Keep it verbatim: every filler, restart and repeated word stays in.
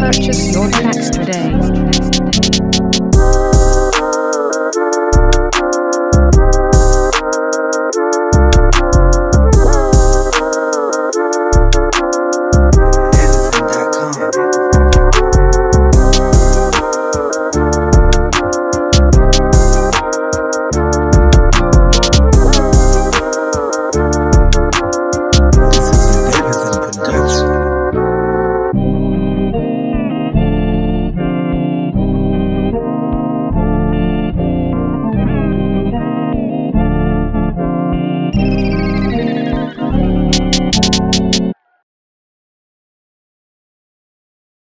purchase your tracks today.